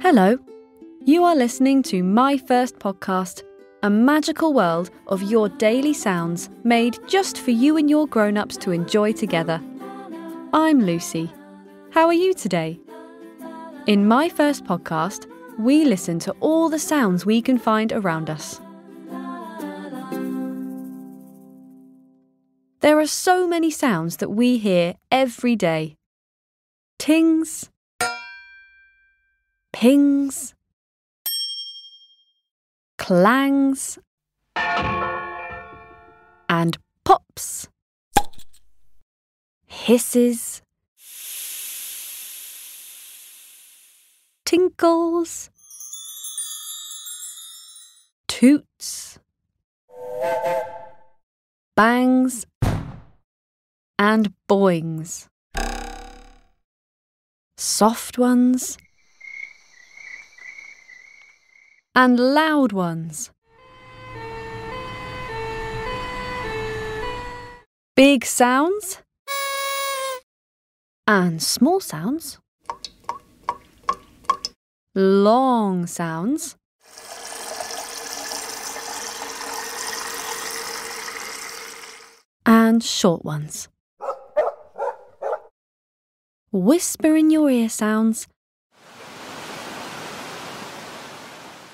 Hello, you are listening to My First Podcast, a magical world of your daily sounds made just for you and your grown-ups to enjoy together. I'm Lucy. How are you today? In My First Podcast, we listen to all the sounds we can find around us. There are so many sounds that we hear every day. Tings, pings, clangs, and pops, hisses, tinkles, toots, bangs, and boings. Soft ones and loud ones. Big sounds and small sounds. Long sounds and short ones. Whisper in your ear sounds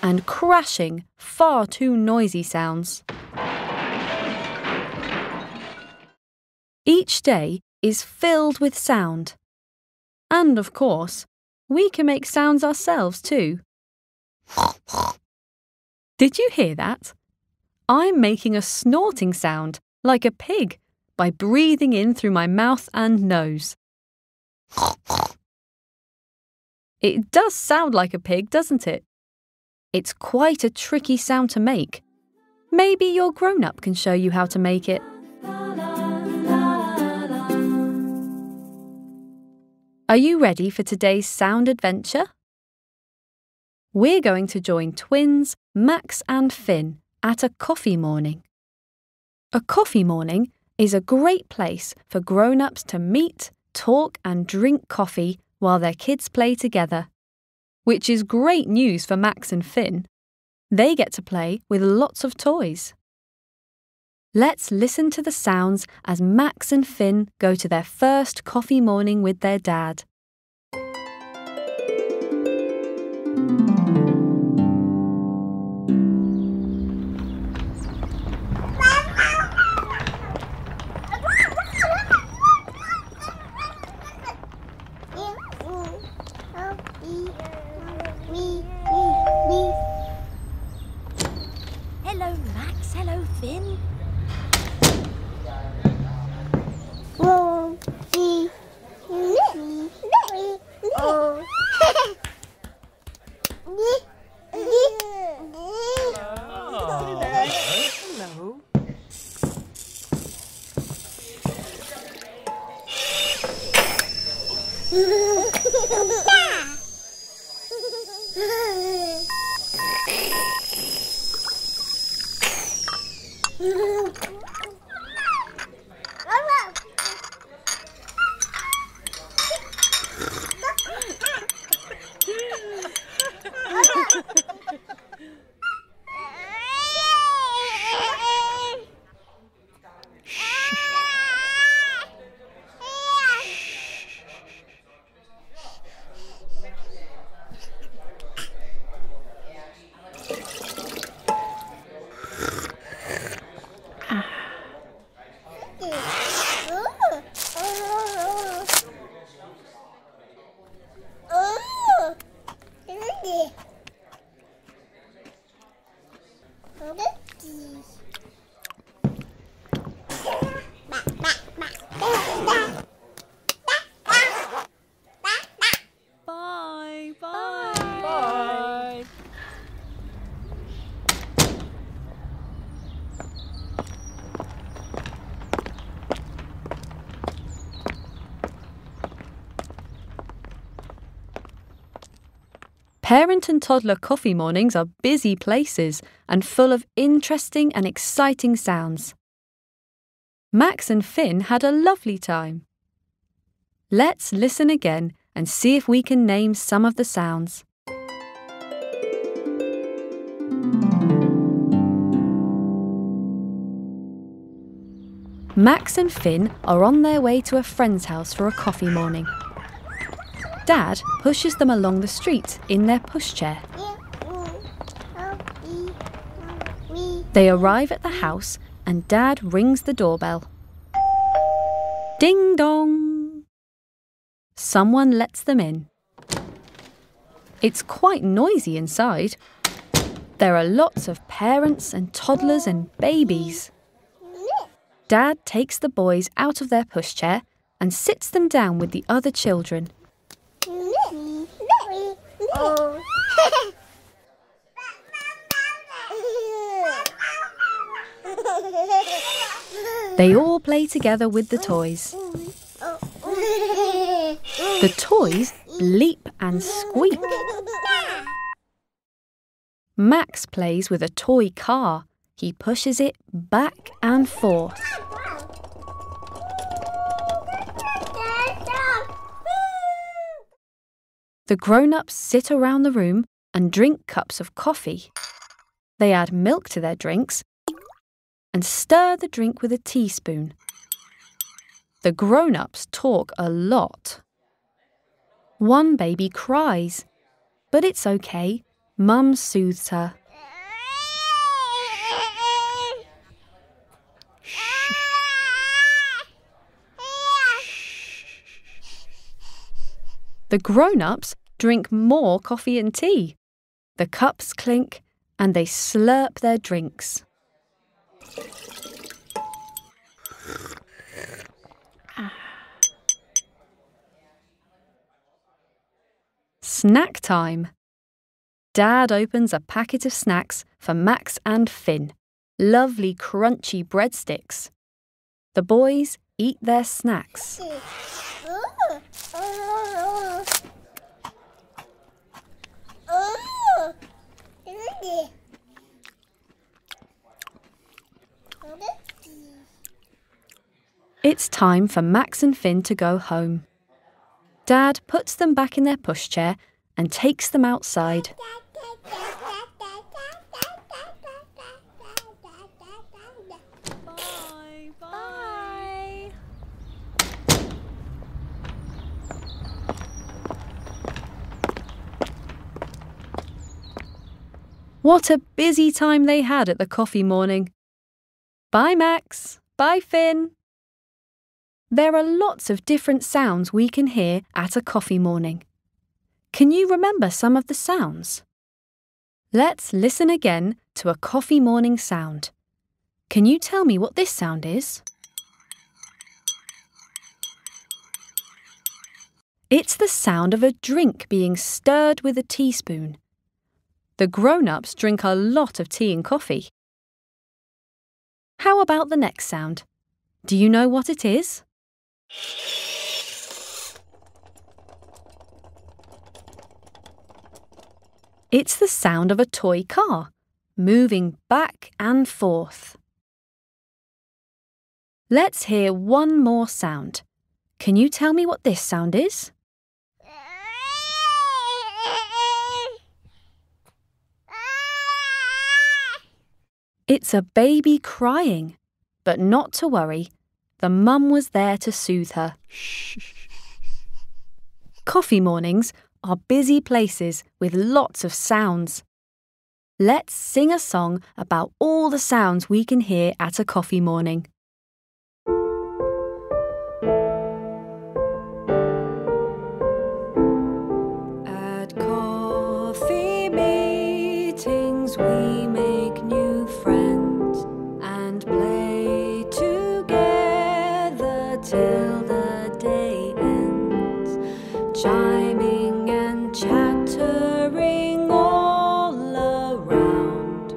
and crashing, far too noisy sounds. Each day is filled with sound. And of course, we can make sounds ourselves too. Did you hear that? I'm making a snorting sound, like a pig, by breathing in through my mouth and nose. It does sound like a pig, doesn't it? It's quite a tricky sound to make. Maybe your grown-up can show you how to make it. Are you ready for today's sound adventure? We're going to join twins Max and Finn at a coffee morning. A coffee morning is a great place for grown-ups to meet, talk and drink coffee while their kids play together, which is great news for Max and Finn. They get to play with lots of toys. Let's listen to the sounds as Max and Finn go to their first coffee morning with their dad. Hello, Max. Hello, Finn. Hello. Hello. Parent and toddler coffee mornings are busy places and full of interesting and exciting sounds. Max and Finn had a lovely time. Let's listen again and see if we can name some of the sounds. Max and Finn are on their way to a friend's house for a coffee morning. Dad pushes them along the street in their pushchair. They arrive at the house and Dad rings the doorbell. Ding dong! Someone lets them in. It's quite noisy inside. There are lots of parents and toddlers and babies. Dad takes the boys out of their pushchair and sits them down with the other children. They all play together with the toys. The toys leap and squeak. Max plays with a toy car. He pushes it back and forth. The grown-ups sit around the room and drink cups of coffee. They add milk to their drinks and stir the drink with a teaspoon. The grown-ups talk a lot. One baby cries, but it's okay. Mum soothes her. The grown-ups drink more coffee and tea. The cups clink and they slurp their drinks. Snack time. Dad opens a packet of snacks for Max and Finn. Lovely crunchy breadsticks. The boys eat their snacks. It's time for Max and Finn to go home. Dad puts them back in their pushchair and takes them outside. Bye, bye. What a busy time they had at the coffee morning. Bye, Max. Bye, Finn. There are lots of different sounds we can hear at a coffee morning. Can you remember some of the sounds? Let's listen again to a coffee morning sound. Can you tell me what this sound is? It's the sound of a drink being stirred with a teaspoon. The grown-ups drink a lot of tea and coffee. How about the next sound? Do you know what it is? It's the sound of a toy car, moving back and forth. Let's hear one more sound. Can you tell me what this sound is? It's a baby crying, but not to worry. The mum was there to soothe her. Coffee mornings are busy places with lots of sounds. Let's sing a song about all the sounds we can hear at a coffee morning. At coffee meetings we make new friends. Till the day ends, chiming and chattering all around,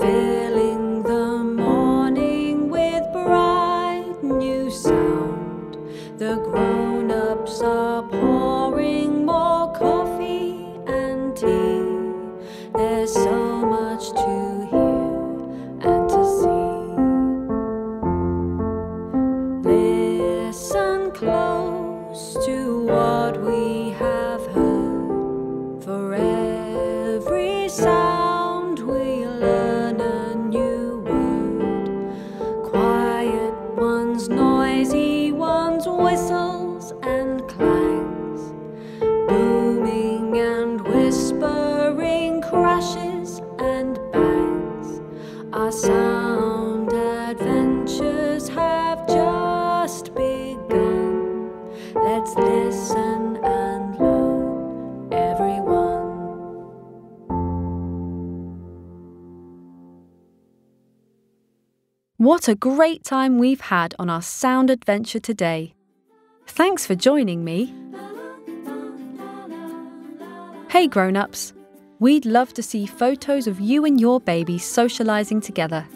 filling the morning with bright new sound. The grown-ups are pouring more coffee and tea. There's so much to hear. Close. to what we have heard. For every sound we learn a new word. Quiet ones, noisy ones, whistles and clangs, booming and whispering, crashes and bangs. Our sound adventures have just begun. Let's listen and learn, everyone. What a great time we've had on our sound adventure today. Thanks for joining me. Hey grown-ups, we'd love to see photos of you and your babies socialising together.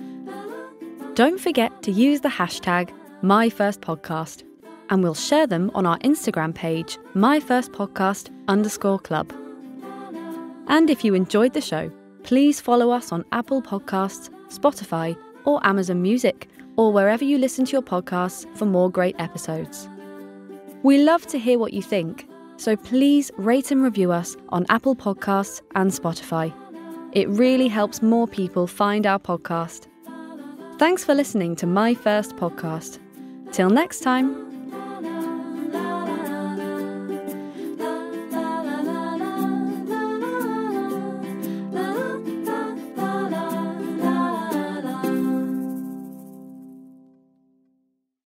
Don't forget to use the hashtag MyFirstPodcast, and we'll share them on our Instagram page, MyFirstPodcast_club. And if you enjoyed the show, please follow us on Apple Podcasts, Spotify, or Amazon Music, or wherever you listen to your podcasts for more great episodes. We love to hear what you think, so please rate and review us on Apple Podcasts and Spotify. It really helps more people find our podcast. Thanks for listening to My First Podcast. Till next time.